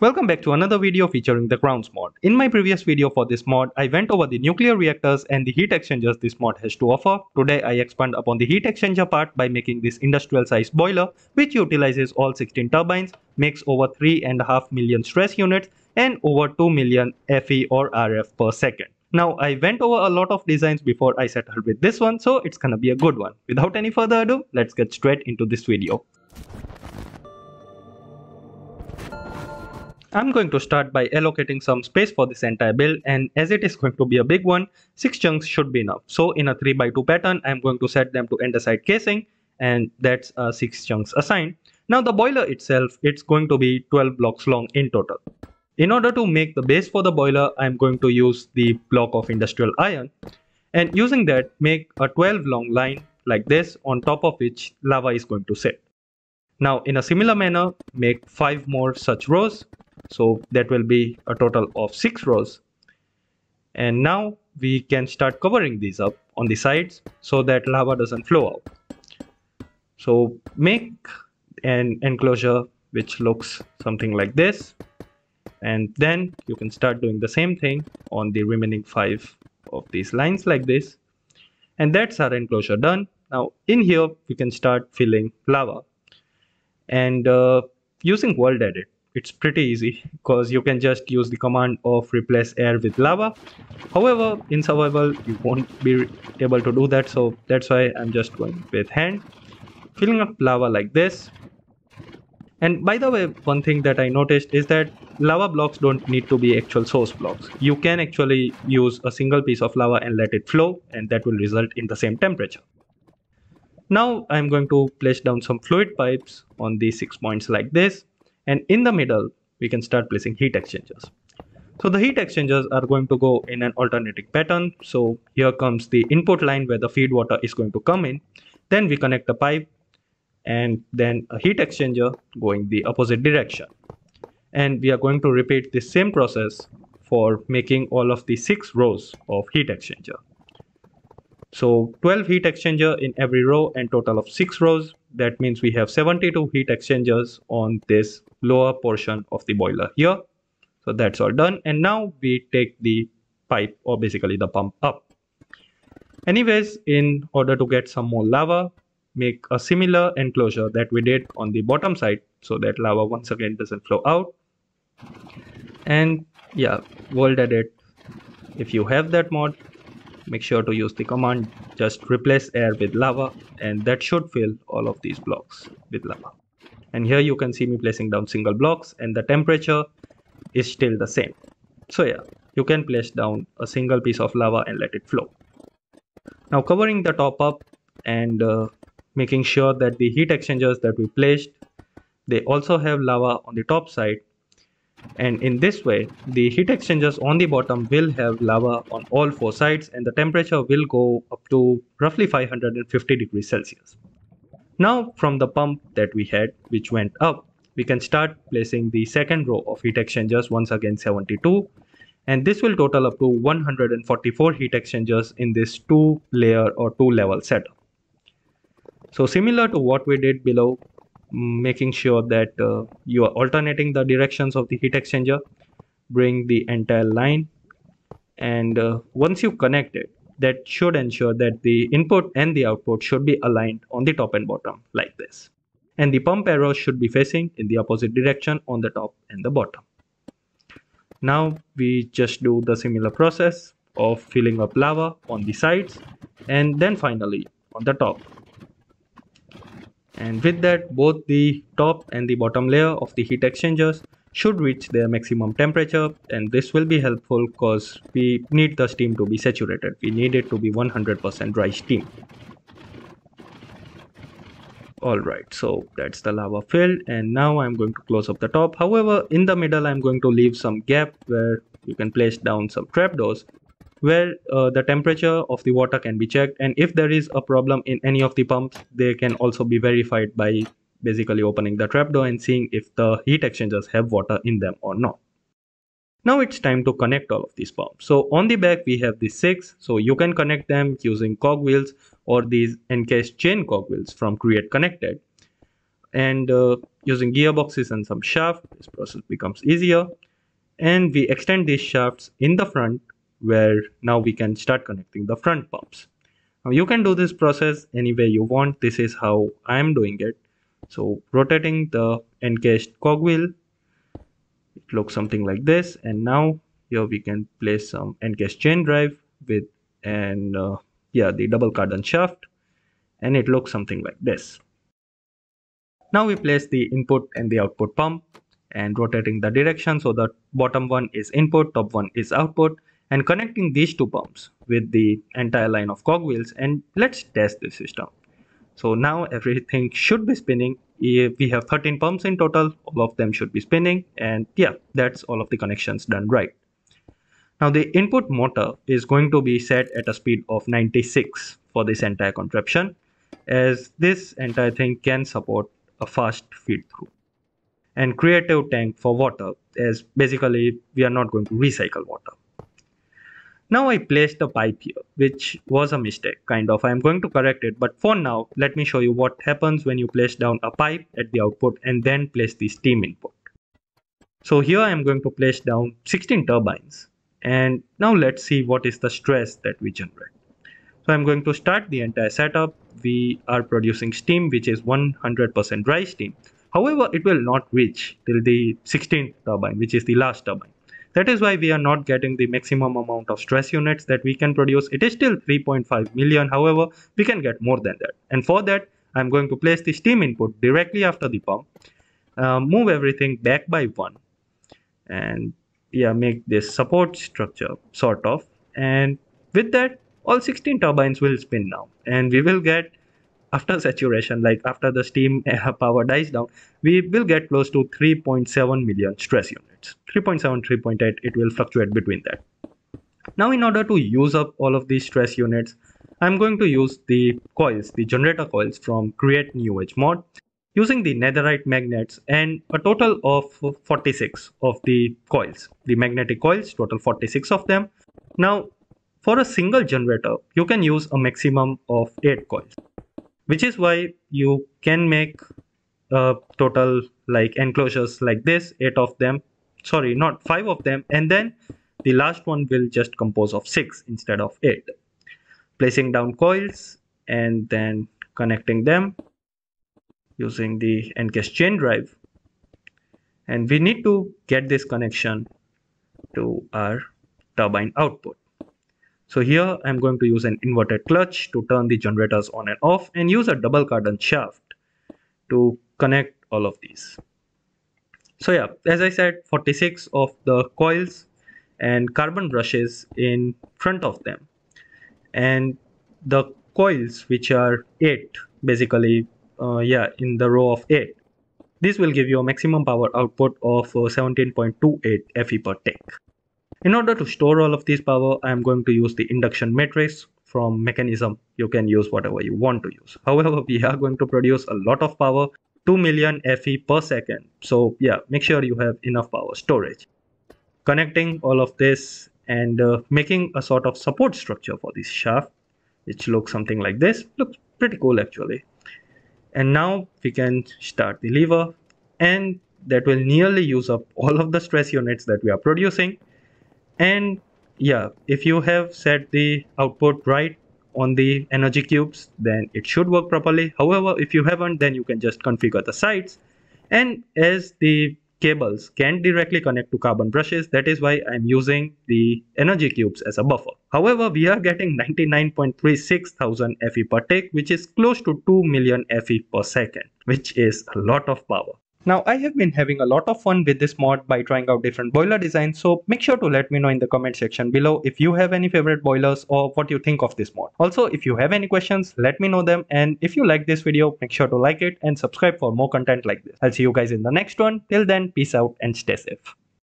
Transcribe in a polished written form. Welcome back to another video featuring the Crowns mod. In my previous video for this mod, I went over the nuclear reactors and the heat exchangers this mod has to offer. Today I expand upon the heat exchanger part by making this industrial sized boiler which utilizes all 16 turbines, makes over 3.5 million stress units and over 2 million FE or RF per second. Now I went over a lot of designs before I settled with this one, so it's gonna be a good one. Without any further ado, let's get straight into this video. I'm going to start by allocating some space for this entire build, and as it is going to be a big one, 6 chunks should be enough. So in a 3x2 pattern, I'm going to set them to andesite casing, and that's 6 chunks assigned. Now the boiler itself, it's going to be 12 blocks long in total. In order to make the base for the boiler, I'm going to use the block of industrial iron, and using that make a 12 long line like this, on top of which lava is going to sit. Now in a similar manner, make 5 more such rows. So that will be a total of 6 rows, and now we can start covering these up on the sides so that lava doesn't flow out. So make an enclosure which looks something like this, and then you can start doing the same thing on the remaining 5 of these lines like this, and that's our enclosure done. Now in here we can start filling lava, and using WorldEdit it's pretty easy because you can just use the command of replace air with lava. However, in survival you won't be able to do that, so that's why I'm just going with hand, filling up lava like this. And by the way, one thing that I noticed is that lava blocks don't need to be actual source blocks. You can actually use a single piece of lava and let it flow, and that will result in the same temperature. Now I'm going to place down some fluid pipes on these 6 points like this. And in the middle, we can start placing heat exchangers. So the heat exchangers are going to go in an alternating pattern. So here comes the input line where the feed water is going to come in. Then we connect the pipe and then a heat exchanger going the opposite direction. And we are going to repeat the same process for making all of the 6 rows of heat exchanger. So 12 heat exchanger in every row and total of 6 rows. That means we have 72 heat exchangers on this lower portion of the boiler here. So that's all done, and now we take the pipe, or basically the pump, up. Anyways, in order to get some more lava, make a similar enclosure that we did on the bottom side so that lava once again doesn't flow out. And yeah, WorldEdit, if you have that mod, make sure to use the command just replace air with lava, and that should fill all of these blocks with lava. And here you can see me placing down single blocks, and the temperature is still the same. So yeah, you can place down a single piece of lava and let it flow. Now covering the top up and making sure that the heat exchangers that we placed, they also have lava on the top side. And in this way, the heat exchangers on the bottom will have lava on all 4 sides, and the temperature will go up to roughly 550 degrees Celsius. Now from the pump that we had, which went up, we can start placing the second row of heat exchangers, once again 72. And this will total up to 144 heat exchangers in this 2-layer or 2-level setup. So similar to what we did below, making sure that you are alternating the directions of the heat exchanger, bring the entire line, and once you connect it, that should ensure that the input and the output should be aligned on the top and bottom like this, and the pump arrows should be facing in the opposite direction on the top and the bottom. Now we just do the similar process of filling up lava on the sides and then finally on the top. And with that, both the top and the bottom layer of the heat exchangers should reach their maximum temperature, and this will be helpful because we need the steam to be saturated. We need it to be 100% dry steam. Alright, so that's the lava filled, and now I'm going to close up the top. However, in the middle I'm going to leave some gap where you can place down some trapdoors, where the temperature of the water can be checked, and if there is a problem in any of the pumps, they can also be verified by basically opening the trapdoor and seeing if the heat exchangers have water in them or not. Now it's time to connect all of these pumps. So on the back we have these 6, so you can connect them using cogwheels or these encased chain cogwheels from Create Connected. and using gearboxes and some shaft, this process becomes easier. And we extend these shafts in the front, where now we can start connecting the front pumps. Now you can do this process any way you want. This is how I am doing it. So rotating the encased cogwheel, it looks something like this. And now here we can place some encased chain drive with an the double cardan shaft, and it looks something like this. Now we place the input and the output pump and rotating the direction so that bottom one is input, top one is output, and connecting these two pumps with the entire line of cogwheels, and let's test this system. So now everything should be spinning. We have 13 pumps in total, all of them should be spinning, and yeah, that's all of the connections done right. Now the input motor is going to be set at a speed of 96 for this entire contraption, as this entire thing can support a fast feed through. And creative tank for water, as basically we are not going to recycle water. Now I placed the pipe here, which was a mistake, kind of. I am going to correct it, but for now, let me show you what happens when you place down a pipe at the output and then place the steam input. So here I am going to place down 16 turbines, and now let's see what is the stress that we generate. So I am going to start the entire setup. We are producing steam, which is 100% dry steam. However, it will not reach till the 16th turbine, which is the last turbine. That is why we are not getting the maximum amount of stress units that we can produce. It is still 3.5 million. However, we can get more than that. And for that, I'm going to place the steam input directly after the pump, move everything back by one, and yeah, make this support structure sort of. And with that, all 16 turbines will spin now, and we will get, after saturation, like after the steam power dies down, we will get close to 3.7 million stress units. 3.7, 3.8, it will fluctuate between that. Now in order to use up all of these stress units, I'm going to use the coils, the generator coils from Create New Age Mod, using the Netherite Magnets, and a total of 46 of the coils, the magnetic coils, total 46 of them. Now for a single generator, you can use a maximum of 8 coils, which is why you can make total like enclosures like this, 8 of them, sorry, not 5 of them, and then the last one will just compose of 6 instead of 8. Placing down coils and then connecting them using the encased chain drive. And we need to get this connection to our turbine output. So here I'm going to use an inverted clutch to turn the generators on and off, and use a double cardan shaft to connect all of these. So yeah, as I said, 46 of the coils and carbon brushes in front of them. And the coils, which are 8, basically, in the row of 8. This will give you a maximum power output of 17.28 FE per tick. In order to store all of this power, I am going to use the induction matrix from Mekanism. You can use whatever you want to use. However, we are going to produce a lot of power, 2 million FE per second. So yeah, make sure you have enough power storage. Connecting all of this and making a sort of support structure for this shaft, which looks something like this. Looks pretty cool actually. And now we can start the lever, and that will nearly use up all of the stress units that we are producing. And yeah, if you have set the output right on the energy cubes, then it should work properly. However, if you haven't, then you can just configure the sides. And as the cables can directly connect to carbon brushes, that is why I'm using the energy cubes as a buffer. However, we are getting 99.36 thousand FE per tick, which is close to 2 million FE per second, which is a lot of power. Now I have been having a lot of fun with this mod by trying out different boiler designs, so make sure to let me know in the comment section below if you have any favorite boilers or what you think of this mod. Also, if you have any questions, let me know them, and if you like this video, make sure to like it and subscribe for more content like this. I'll see you guys in the next one. Till then, peace out and stay safe.